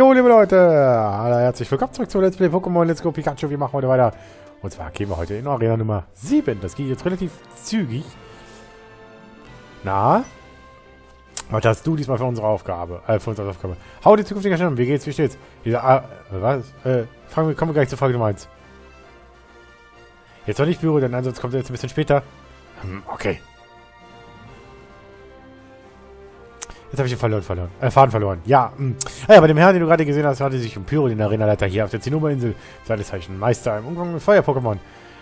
Jo, liebe Leute, herzlich willkommen zurück zu Let's Play Pokémon Let's Go Pikachu. Wir machen heute weiter. Und zwar gehen wir heute in Arena Nummer 7. Das geht jetzt relativ zügig. Na? Was hast du diesmal für unsere Aufgabe? Hau die zukünftige Stellung. Wie geht's? Wie steht's? Kommen wir gleich zur Frage Nummer 1. Jetzt noch nicht, Pyro, denn ansonsten kommt er jetzt ein bisschen später. Okay. Jetzt habe ich den Faden verloren. Ja, bei dem Herrn, den du gerade gesehen hast, hatte sich um Pyro, den Arenaleiter hier auf der Zinnoberinsel. Seines Zeichen Meister im Umgang mit Feuer-Pokémon.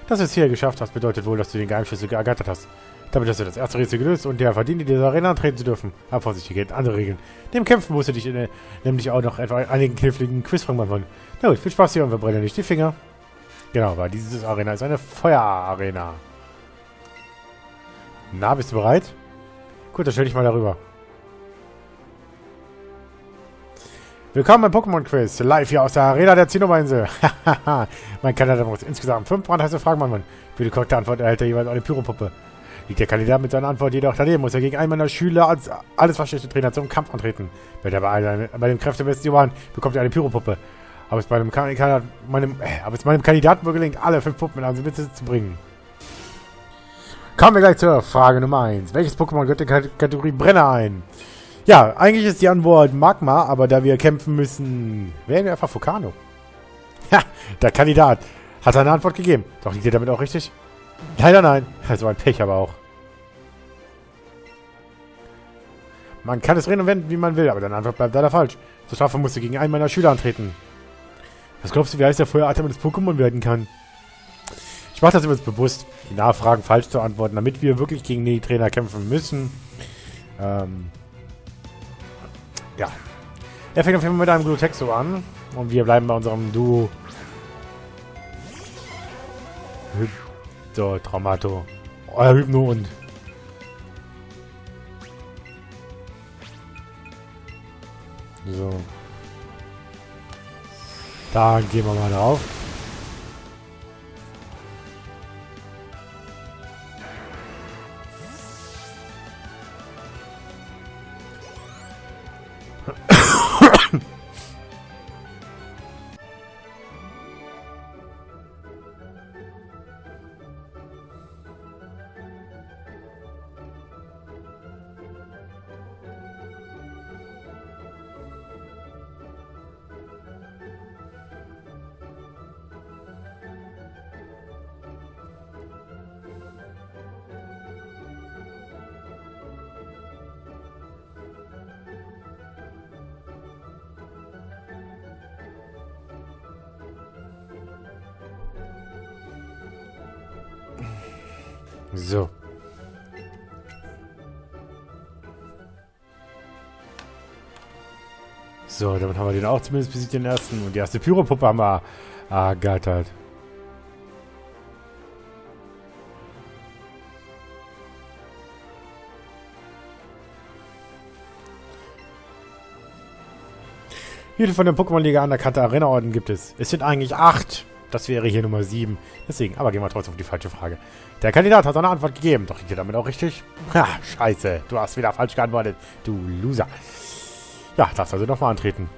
Dass du es hier geschafft hast, bedeutet wohl, dass du den Geheimschlüssel ergattert hast. Damit hast du das erste Rätsel gelöst und der verdient, in dieser Arena antreten zu dürfen. Aber vorsichtig, gelten andere Regeln. Dem Kämpfen musst du dich nämlich auch noch etwa einigen kniffligen Quizfragen machen. Na gut, viel Spaß hier und verbrennen nicht die Finger. Genau, weil dieses Arena ist eine Feuerarena. Na, bist du bereit? Gut, dann stell dich mal darüber. Willkommen im Pokémon-Quiz, live hier aus der Arena der Zinnoberinsel. Mein Kandidat muss insgesamt 5 brandheiße Fragen machen. Für die korrekte Antwort erhält er jeweils eine Pyropuppe. Liegt der Kandidat mit seiner Antwort jedoch daneben, muss er gegen einen meiner Schüler als allesverstehenden Trainer zum Kampf antreten. Wird er bei dem Kräftebest Johann, bekommt er eine Pyropuppe. Aber es meinem Kandidaten wohl gelingt, alle 5 Puppen in eine Mitte zu bringen. Kommen wir gleich zur Frage Nummer 1. Welches Pokémon gehört in die Kategorie Brenner ein? Ja, eigentlich ist die Antwort Magma, aber da wir kämpfen müssen, wählen wir einfach Vulcano. Ha, der Kandidat hat seine Antwort gegeben. Doch liegt ihr damit auch richtig? Leider nein. Also ein Pech aber auch. Man kann es reden und wenden, wie man will, aber deine Antwort bleibt leider falsch. Zur Strafe musst du gegen einen meiner Schüler antreten. Was glaubst du, wie heißt der Feueratem, das Pokémon werden kann? Ich mache das übrigens bewusst, die Nachfragen falsch zu antworten, damit wir wirklich gegen die Trainer kämpfen müssen. Ja. Er fängt auf jeden Fall mit einem Glutexo an. Und wir bleiben bei unserem Duo. So, Traumato. Euer Hypno und. So. Da gehen wir mal drauf. So. So, damit haben wir den auch zumindest besiegt, den ersten. Und die erste Pyropuppe haben wir ergattert. Jede von der Pokémon-Liga anerkannte Arena-Orden gibt es. Es sind eigentlich 8. Das wäre hier Nummer 7. Deswegen, aber gehen wir trotzdem auf die falsche Frage. Der Kandidat hat seine Antwort gegeben. Doch liegt ihr damit auch richtig? Ha, scheiße. Du hast wieder falsch geantwortet. Du Loser. Ja, darfst also nochmal antreten.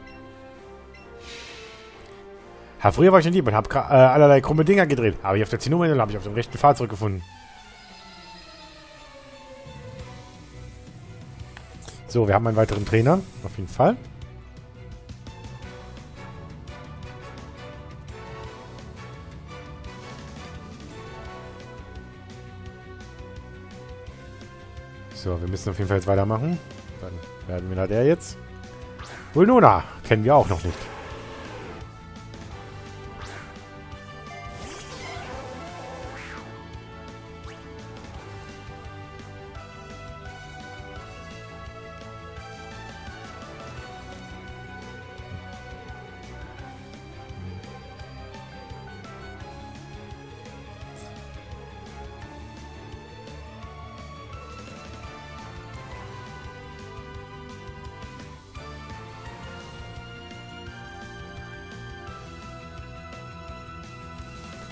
Früher war ich ein Dieb und habe allerlei krumme Dinger gedreht. Aber hier auf der Zinnoberinsel habe ich auf dem rechten Pfad zurückgefunden. So, wir haben einen weiteren Trainer. Auf jeden Fall. So, wir müssen auf jeden Fall jetzt weitermachen. Dann werden wir da jetzt. Vulnona kennen wir auch noch nicht.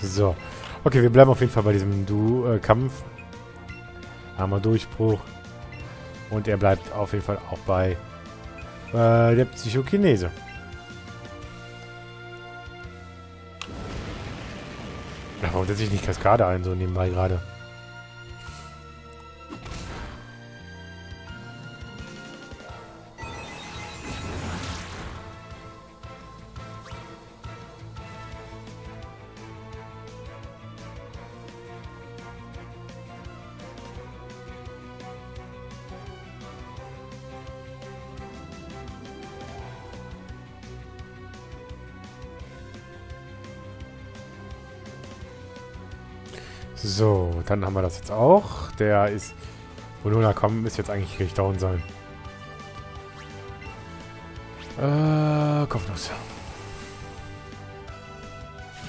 So. Okay, wir bleiben auf jeden Fall bei diesem Kampf. Haben wir Durchbruch. Und er bleibt auf jeden Fall auch bei der Psychokinese. Na, warum setze ich nicht Kaskade ein, so nebenbei gerade? So, dann haben wir das jetzt auch. Der ist... Vulcano kommen, ist jetzt eigentlich gleich down sein. Kopfnuss.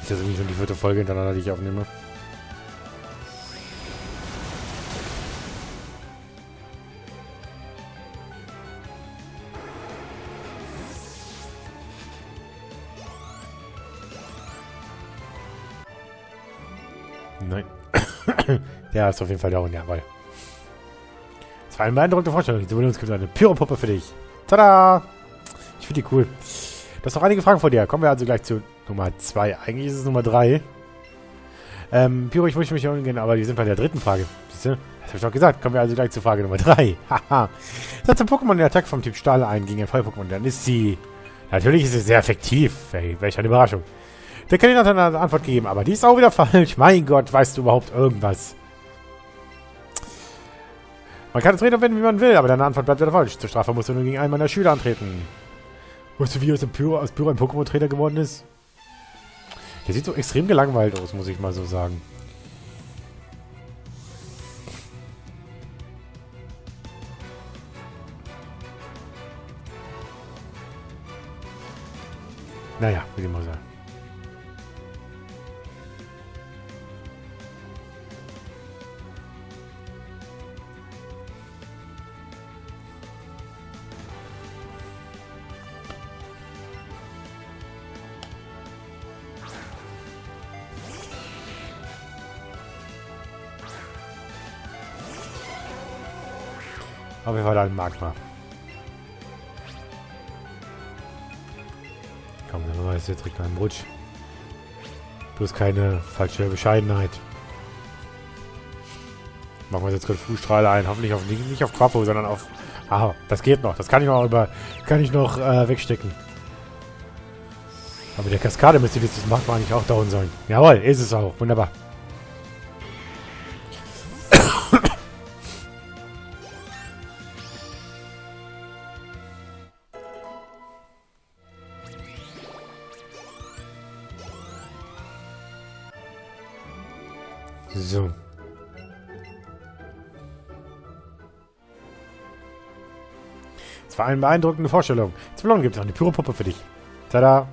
Ist das irgendwie schon die 4. Folge hintereinander, die ich aufnehme? Nein. Der ist auf jeden Fall down, jawohl. Das war eine beeindruckende Vorstellung. Die uns gibt eine Pyropuppe für dich. Tada! Ich finde die cool. Du hast noch einige Fragen vor dir. Kommen wir also gleich zu Nummer 2. Eigentlich ist es Nummer 3. Pyro, ich möchte mich hier umgehen, aber wir sind bei der 3. Frage. Siehst du? Das habe ich doch gesagt. Kommen wir also gleich zu Frage Nummer 3. Haha. Setze Pokémon den Attack vom Typ Stahl ein gegen ein Feuer-Pokémon. Dann ist sie... Natürlich ist sie sehr effektiv. Hey, welch eine Überraschung. Der Kandidat hat eine Antwort gegeben, aber die ist auch wieder falsch. Mein Gott, weißt du überhaupt irgendwas? Man kann es reden und wenden, wie man will, aber deine Antwort bleibt wieder falsch. Zur Strafe musst du nur gegen einen meiner Schüler antreten. Weißt du, wie aus Pyro ein Pokémon-Trainer geworden ist? Der sieht so extrem gelangweilt aus, muss ich mal so sagen. Naja, will ich mal sagen. Auf jeden Fall da ein Magma. Komm, dann machen wir das jetzt direkt beim Rutsch. Bloß keine falsche Bescheidenheit. Machen wir jetzt kurz Fußstrahler ein. Hoffentlich auf, nicht auf Quapo, sondern auf... Ah, das geht noch. Das kann ich noch, wegstecken. Aber der Kaskade müsste dieses Magma eigentlich auch down sein. Jawohl, ist es auch. Wunderbar. So. Es war eine beeindruckende Vorstellung. Zwillon gibt es auch eine Pyropuppe für dich. Tada!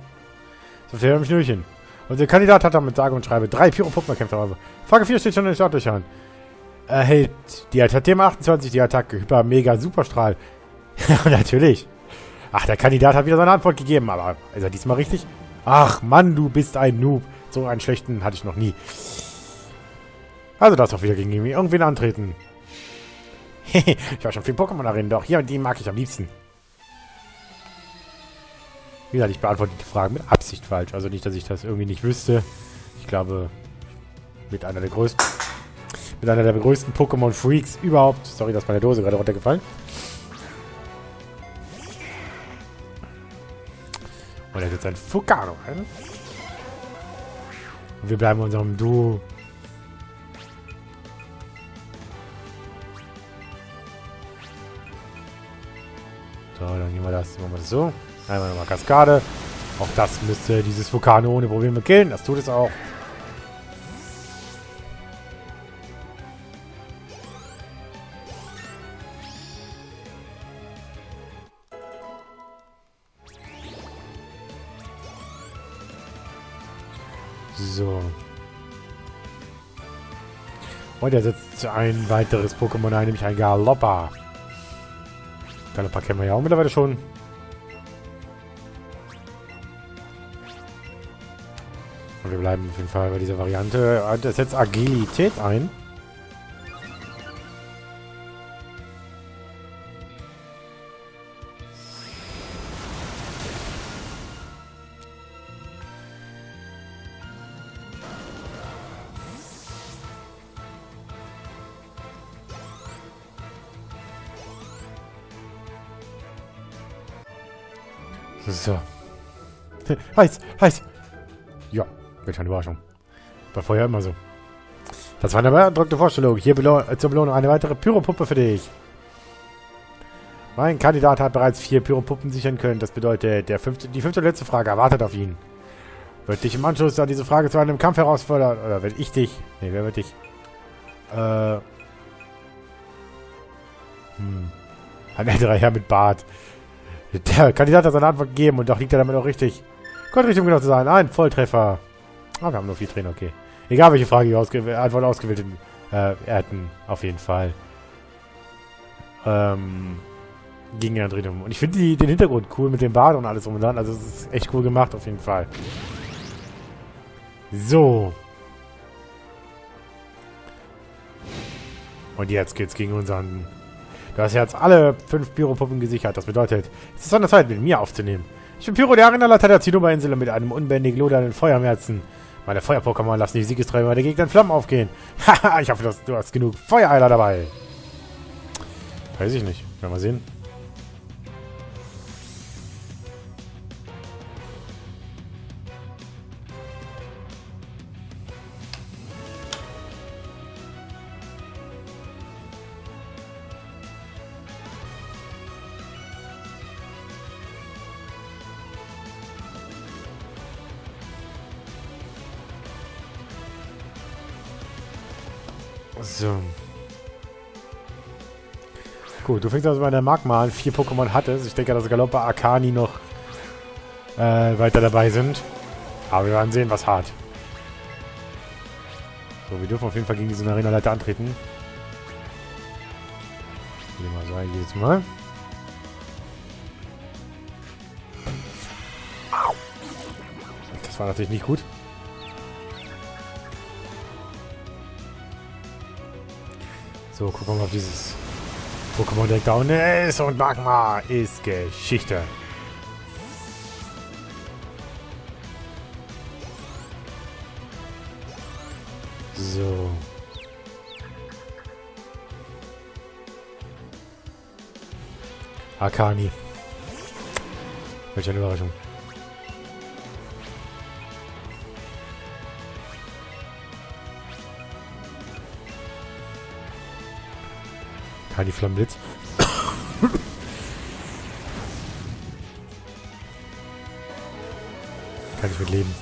So viel im Schnürchen. Unser Kandidat hat damit sage und schreibe 3 Pyropuppen erkämpft. Frage 4 steht schon in den Startlöchern. Erhält die Attacke 28, die Attacke Hyper Mega Superstrahl. Natürlich. Ach, der Kandidat hat wieder seine Antwort gegeben, aber ist er diesmal richtig? Ach Mann, du bist ein Noob. So einen schlechten hatte ich noch nie. Also darfst du auch wieder gegen irgendwen antreten. Ich war schon viel Pokémon-Arenen, doch hier und die mag ich am liebsten. Wie gesagt, ich beantworte die Fragen mit Absicht falsch. Also nicht, dass ich das irgendwie nicht wüsste. Ich glaube, mit einer der größten Pokémon-Freaks überhaupt. Sorry, dass meine Dose gerade runtergefallen. Und er hat jetzt ein Vulcano. Und wir bleiben in unserem Duo. So, dann gehen wir das. Machen wir das so. Einmal nochmal Kaskade. Auch das müsste dieses Vulcano ohne Probleme killen. Das tut es auch. So. Und er setzt ein weiteres Pokémon ein, nämlich ein Galoppa. Galoppa kennen wir ja auch mittlerweile schon. Und wir bleiben auf jeden Fall bei dieser Variante. Das setzt Agilität ein. So. Heiß, heiß. Ja, welche eine Überraschung. Bei Feuer immer so. Das war eine beeindruckende Vorstellung. Hier zur Belohnung eine weitere Pyropuppe für dich. Mein Kandidat hat bereits 4 Pyropuppen sichern können. Das bedeutet, die fünfte und letzte Frage erwartet auf ihn. Wird dich im Anschluss an diese Frage zu einem Kampf herausfordern? Oder werde ich dich? Nee, wer wird dich? Ein älterer Herr mit Bart. Der Kandidat hat seine Antwort gegeben und doch liegt er damit auch richtig. Goldrichtung genau zu sein. Ein Volltreffer. Ah, wir haben nur 4 Trainer, okay. Egal, welche Frage die Antwort ausgewählt hätten. Auf jeden Fall. Gegen den Andretum. Und ich finde den Hintergrund cool mit dem Bart und alles drum und dran. Also, es ist echt cool gemacht, auf jeden Fall. So. Und jetzt geht's gegen unseren... Du hast ja jetzt alle 5 Pyropuppen gesichert. Das bedeutet, es ist an der Zeit, mit mir aufzunehmen. Ich bin Pyro, der Arenaleiter der Zinnoberinsel mit einem unbändigen lodernden Feuer im Herzen. Meine Feuer-Pokémon lassen die Siegesträume der Gegner in Flammen aufgehen. Haha, ich hoffe, du hast genug Feuereiler dabei. Weiß ich nicht. Werden wir sehen. So. Gut, du fängst also bei der Magma an. 4 Pokémon hattest. Ich denke, dass Galoppa, Arkani noch weiter dabei sind. Aber wir werden sehen, was hart. So, wir dürfen auf jeden Fall gegen diesen Arenaleiter antreten. Nehmen wir so ein jedes Mal. Das war natürlich nicht gut. So, gucken wir mal auf dieses Pokémon direkt da unten ist. Und Magma ist Geschichte. So. Arkani. Welche eine Überraschung. Die Flammenblitz. Kann ich mit leben.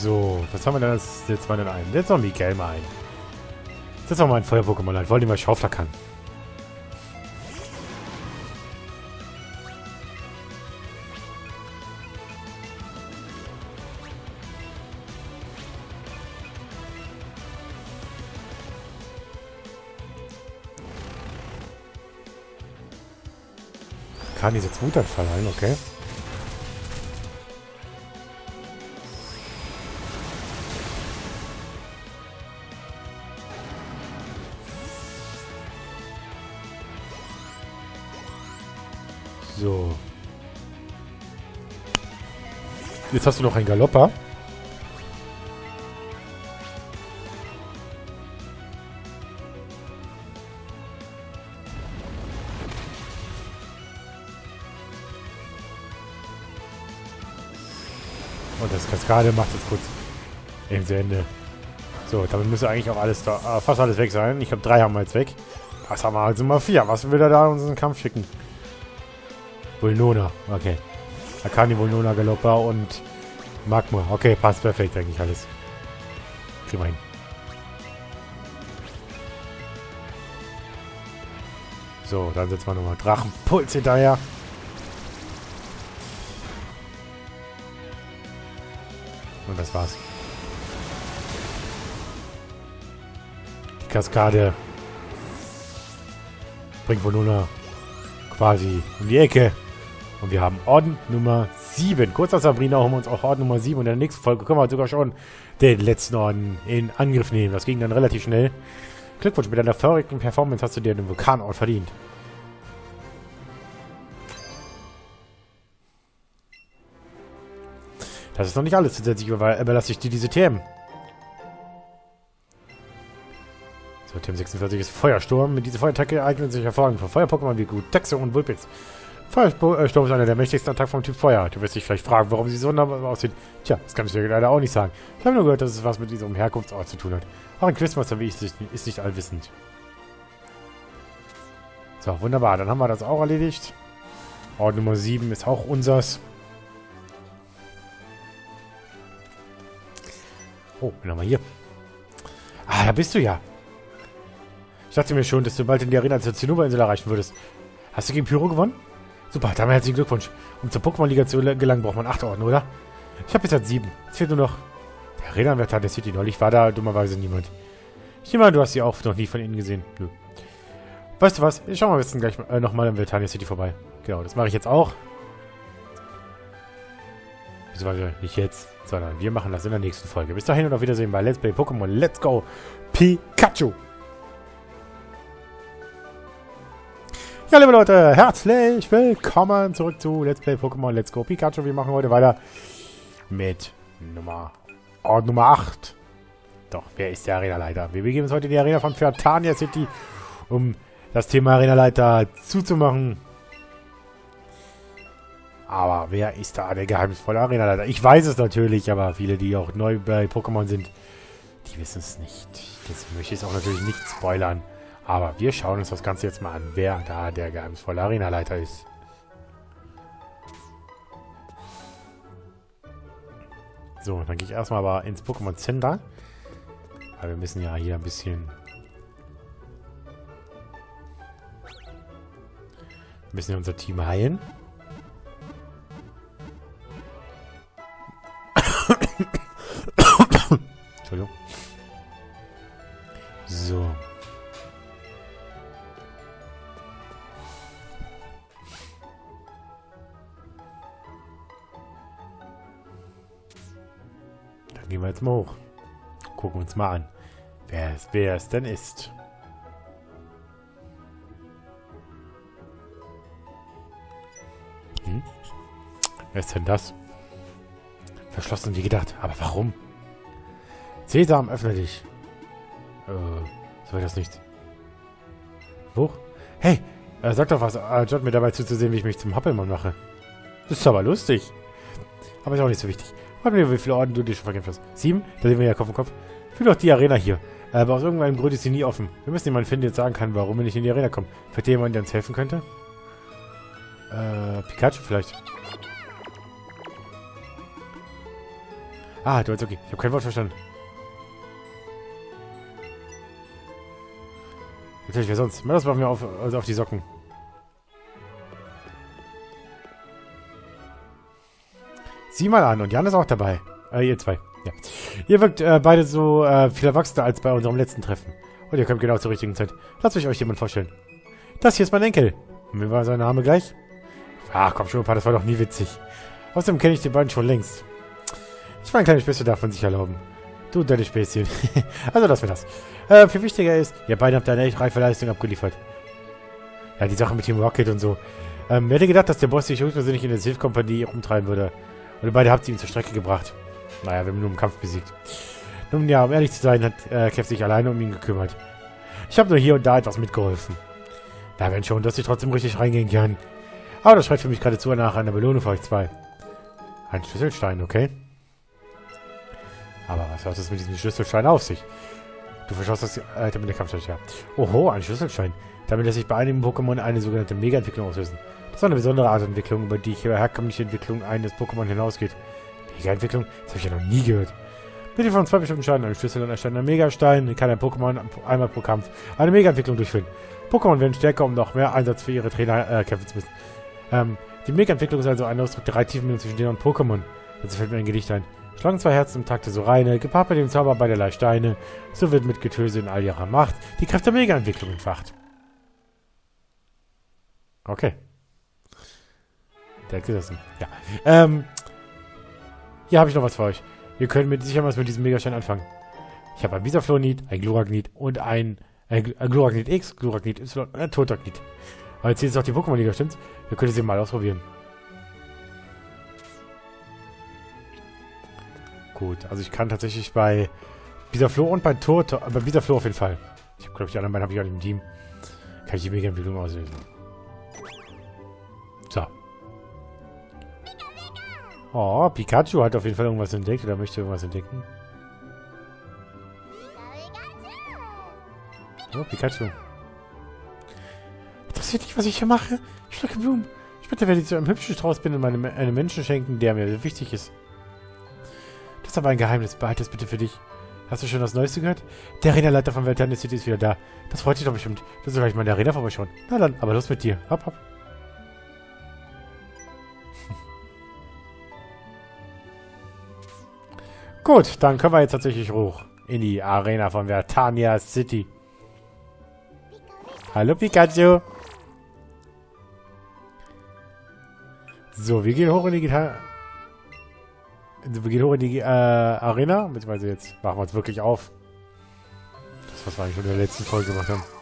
So, was haben wir denn als jetzt mal ein? Jetzt noch Miguel mal ein. Jetzt noch mal ein Feuer-Pokémon ein. Wollen die mal Schaufler kann. Kann ich jetzt Wutanfall ein, okay. So. Jetzt hast du noch einen Galoppa. Und das Kaskade macht jetzt kurz eben zu Ende. So, damit müsste eigentlich auch alles da, fast alles weg sein. Ich habe 3 haben wir jetzt weg. Was haben wir also mal 4? Was will er da in unseren Kampf schicken? Vulnona, okay. Arkani, Vulnona, Galoppa und Magma. Okay, passt perfekt eigentlich alles. Kriegen wir hin. So, dann setzen wir nochmal Drachenpuls hinterher. Und das war's. Die Kaskade bringt Vulnona quasi um die Ecke. Und wir haben Orden Nummer 7. Kurz nach Sabrina haben wir uns auch Orden Nummer 7. Und in der nächsten Folge können wir sogar schon den letzten Orden in Angriff nehmen. Das ging dann relativ schnell. Glückwunsch, mit deiner feurigen Performance hast du dir den Vulkanort verdient. Das ist noch nicht alles. Zusätzlich überlasse ich dir diese Themen. So, Themen 46 ist Feuersturm. Mit dieser Feuerattacke eignen sich hervorragend für Feuer-Pokémon wie Glutexo und Vulpix. Feuersturm ist einer der mächtigsten Attacken vom Typ Feuer. Du wirst dich vielleicht fragen, warum sie so wunderbar aussieht. Tja, das kann ich dir leider auch nicht sagen. Ich habe nur gehört, dass es was mit diesem Herkunftsort zu tun hat. Auch ein Quizmaster wie ich ist nicht allwissend. So, wunderbar. Dann haben wir das auch erledigt. Ort Nummer 7 ist auch unsers. Oh, bin nochmal hier. Ah, da bist du ja. Ich dachte mir schon, dass du bald in die Arena zur Zinnoberinsel erreichen würdest. Hast du gegen Pyro gewonnen? Super, dann herzlichen Glückwunsch. Um zur Pokémon-Liga zu gelangen, braucht man 8 Orden, oder? Ich habe jetzt halt 7. Es fehlt nur noch der Arena in Veltania City. Neulich war da dummerweise niemand. Ich nehme an, du hast sie auch noch nie von innen gesehen. Nö. Weißt du was? Ich schau mal ein bisschen gleich nochmal in Veltania City vorbei. Genau, das mache ich jetzt auch. Beziehungsweise nicht jetzt, sondern wir machen das in der nächsten Folge. Bis dahin und auf Wiedersehen bei Let's Play Pokémon Let's Go Pikachu! Ja, liebe Leute, herzlich willkommen zurück zu Let's Play Pokémon Let's Go Pikachu. Wir machen heute weiter mit Ort Nummer 8. Doch, wer ist der Arenaleiter? Wir begeben uns heute in die Arena von Fiatania City, um das Thema Arenaleiter zuzumachen. Aber wer ist da der geheimnisvolle Arenaleiter? Ich weiß es natürlich, aber viele, die auch neu bei Pokémon sind, die wissen es nicht. Deswegen möchte ich es auch natürlich nicht spoilern. Aber wir schauen uns das Ganze jetzt mal an, wer da der geheimnisvolle Arenaleiter ist. So, dann gehe ich erstmal aber ins Pokémon Center. Weil wir müssen ja hier ein bisschen... Wir müssen ja unser Team heilen. Entschuldigung. So. Gehen wir jetzt mal hoch. Gucken uns mal an, wer es denn ist. Hm? Wer ist denn das? Verschlossen wie gedacht. Aber warum? Sesam, öffne dich. So wird das nicht. Hoch? Hey, sag doch was. Anstatt mir dabei zuzusehen, wie ich mich zum Happelmann mache. Das ist aber lustig. Aber ist auch nicht so wichtig. Warte mal, wie viele Orden du dir schon verkämpft hast. 7? Da sehen wir ja Kopf an Kopf. Fühl doch die Arena hier. Aber aus irgendeinem Grund ist sie nie offen. Wir müssen jemanden finden, der jetzt sagen kann, warum wir nicht in die Arena kommen. Vielleicht jemand, der uns helfen könnte? Pikachu vielleicht. Ah, du hast okay. Ich habe kein Wort verstanden. Natürlich, wer sonst? Das machen wir auf die Socken. Sieh mal an, und Jan ist auch dabei. Ihr zwei. Ja. Ihr wirkt beide so viel erwachsener als bei unserem letzten Treffen. Und ihr kommt genau zur richtigen Zeit. Lasst mich euch jemand vorstellen. Das hier ist mein Enkel. Und wie war sein Name gleich? Ach komm schon, Opa, das war doch nie witzig. Außerdem kenne ich die beiden schon längst. Ich meine, kleine Späßchen darf man sich erlauben. Du und deine Späßchen. Also, das wäre das. Viel wichtiger ist, ihr beide habt eine echt reife Leistung abgeliefert. Ja, die Sache mit Team Rocket und so. Wer hätte gedacht, dass der Boss sich höchstpersönlich in der Silf-Kompanie rumtreiben würde? Und ihr beide habt sie ihn zur Strecke gebracht. Naja, wir haben ihn nur im Kampf besiegt. Nun ja, um ehrlich zu sein, hat Kev sich alleine um ihn gekümmert. Ich habe nur hier und da etwas mitgeholfen. Na wenn schon, dass ich trotzdem richtig reingehen kann. Aber das schreit für mich geradezu nach einer Belohnung für euch zwei. Ein Schlüsselstein, okay? Aber was hat es mit diesem Schlüsselstein auf sich? Du verschoss das Alter mit der Kampfstärke. Oho, ein Schlüsselstein. Damit lässt sich bei einigen Pokémon eine sogenannte Mega-Entwicklung auslösen. Das ist eine besondere Art Entwicklung, über die herkömmliche Entwicklung eines Pokémon hinausgeht. Mega-Entwicklung? Das habe ich ja noch nie gehört. Mit Hilfe von 2 bestimmten Steinen, einem Schlüssel und einem Stein, einem Megastein, kann ein Pokémon einmal pro Kampf eine Mega-Entwicklung durchführen. Pokémon werden stärker, um noch mehr Einsatz für ihre Trainer kämpfen zu müssen. Die Mega-Entwicklung ist also ein Ausdruck der Reiztiefen zwischen den und Pokémon. Dazu fällt mir ein Gedicht ein. Schlagen zwei Herzen im Takt der Soreine, gepaart mit dem Zauber beiderlei Steine, so wird mit Getöse in all ihrer Macht die Kraft der Mega-Entwicklung entfacht. Okay. Direkt gesessen. Ja. Hier habe ich noch was für euch. Ihr könnt mit sicher was mit diesem Megastein anfangen. Ich habe ein Bisaflornit, ein Gloragnit und ein Gloragnit X, Gloragnit Y und ein Totagnit. Aber jetzt ist auch die Pokémon-Liga, stimmt's? Dann könnt ihr sie mal ausprobieren. Gut, also ich kann tatsächlich bei Bisaflor und bei bei Bisaflor auf jeden Fall. Ich glaube, die anderen beiden habe ich auch nicht im Team. Kann ich die Mega-Entwicklung auslösen. So. Oh, Pikachu hat auf jeden Fall irgendwas entdeckt oder möchte irgendwas entdecken. Oh, Pikachu. Interessiert dich, was ich hier mache? Ich pflücke Blumen. Später werde ich zu einem hübschen Straußbinden einem Menschen schenken, der mir wichtig ist. Das ist aber ein Geheimnis. Behalte es bitte für dich. Hast du schon das Neueste gehört? Der Arenaleiter von Veltania City ist wieder da. Das freut dich doch bestimmt. Das ist gleich mal in der Arena vorbeischauen. Na dann, aber los mit dir. Hopp, hopp. Gut, dann können wir jetzt tatsächlich hoch in die Arena von Veltania City. Hallo Pikachu! So, wir gehen hoch in die Arena. Beziehungsweise jetzt machen wir uns wirklich auf. Das, was wir eigentlich schon in der letzten Folge gemacht haben.